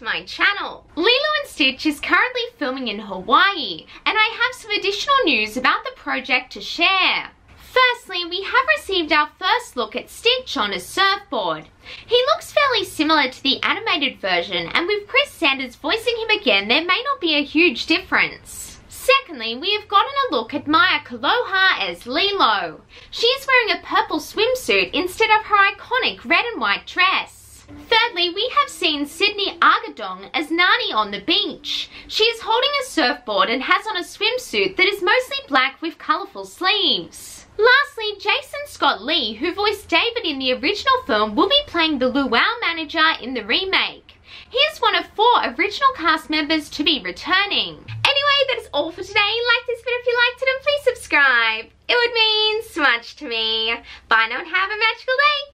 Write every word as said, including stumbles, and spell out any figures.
to my channel. Lilo and Stitch is currently filming in Hawaii, and I have some additional news about the project to share. Firstly, we have received our first look at Stitch on a surfboard. He looks fairly similar to the animated version, and with Chris Sanders voicing him again, there may not be a huge difference. Secondly, we have gotten a look at Maia Kealoha as Lilo. She is wearing a purple swimsuit instead of her iconic red and white dress. Thirdly, we have seen Sydney Argadong as Nani on the beach. She is holding a surfboard and has on a swimsuit that is mostly black with colourful sleeves. Lastly, Jason Scott Lee, who voiced David in the original film, will be playing the luau manager in the remake. He is one of four original cast members to be returning. Anyway, that is all for today. Like this video if you liked it, and please subscribe. It would mean so much to me. Bye now and have a magical day.